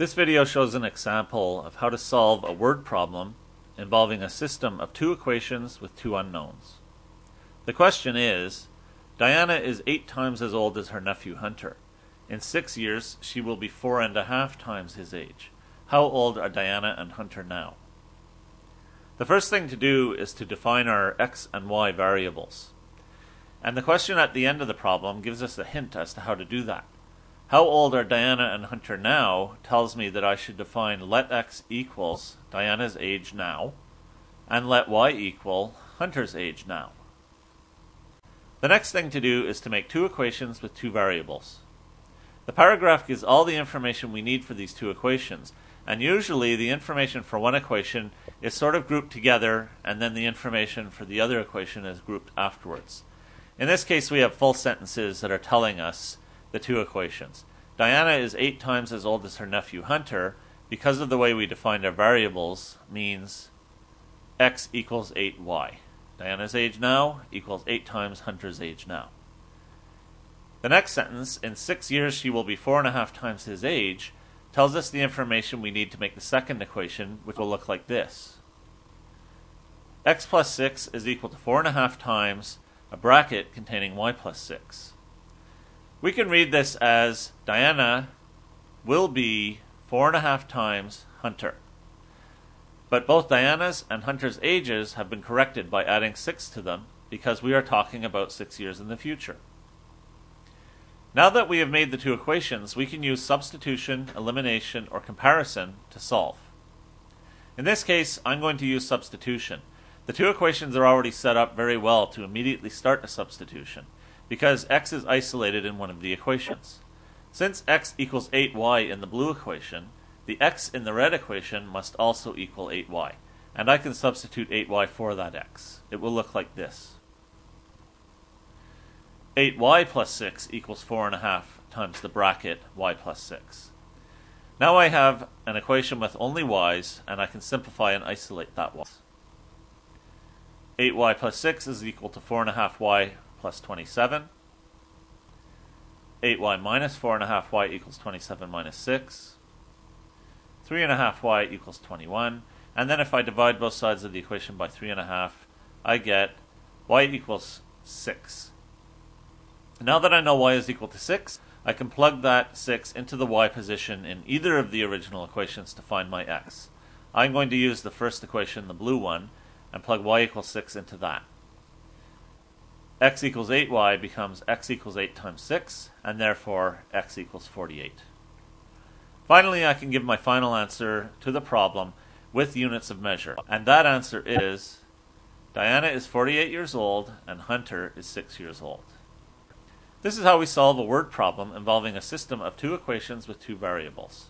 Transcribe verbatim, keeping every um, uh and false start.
This video shows an example of how to solve a word problem involving a system of two equations with two unknowns. The question is, Diana is eight times as old as her nephew Hunter. In six years, she will be four and a half times his age. How old are Diana and Hunter now? The first thing to do is to define our x and y variables. And the question at the end of the problem gives us a hint as to how to do that. How old are Diana and Hunter now tells me that I should define let x equals Diana's age now, and let y equal Hunter's age now. The next thing to do is to make two equations with two variables. The paragraph gives all the information we need for these two equations, and usually the information for one equation is sort of grouped together, and then the information for the other equation is grouped afterwards. In this case, we have full sentences that are telling us the two equations. Diana is eight times as old as her nephew Hunter, because of the way we defined our variables, means x equals eight y. Diana's age now equals eight times Hunter's age now. The next sentence, in six years she will be four and a half times his age, tells us the information we need to make the second equation, which will look like this. X plus six is equal to four and a half times a bracket containing y plus six. We can read this as Diana will be four and a half times Hunter. But both Diana's and Hunter's ages have been corrected by adding six to them, because we are talking about six years in the future. Now that we have made the two equations, we can use substitution, elimination, or comparison to solve. In this case, I'm going to use substitution. The two equations are already set up very well to immediately start a substitution, because x is isolated in one of the equations. Since x equals eight y in the blue equation, the x in the red equation must also equal eight y, and I can substitute eight y for that x. It will look like this. eight y plus six equals four and a half times the bracket y plus six. Now I have an equation with only y's, and I can simplify and isolate that y. eight y plus six is equal to four and a half y plus twenty-seven. eight y minus four and a half y equals twenty-seven minus six. three and a half y equals twenty-one. And then if I divide both sides of the equation by three and a half, I get y equals six. Now that I know y is equal to six, I can plug that six into the y position in either of the original equations to find my x. I'm going to use the first equation, the blue one, and plug y equals six into that. X equals eight y becomes x equals eight times six, and therefore x equals forty-eight. Finally, I can give my final answer to the problem with units of measure, and that answer is Diana is forty-eight years old and Hunter is six years old. This is how we solve a word problem involving a system of two equations with two variables.